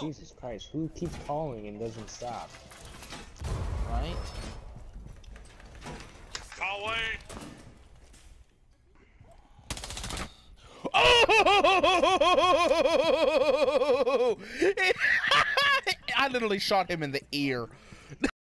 Jesus Christ, who keeps calling and doesn't stop? Right? Calling! Oh! I literally shot him in the ear.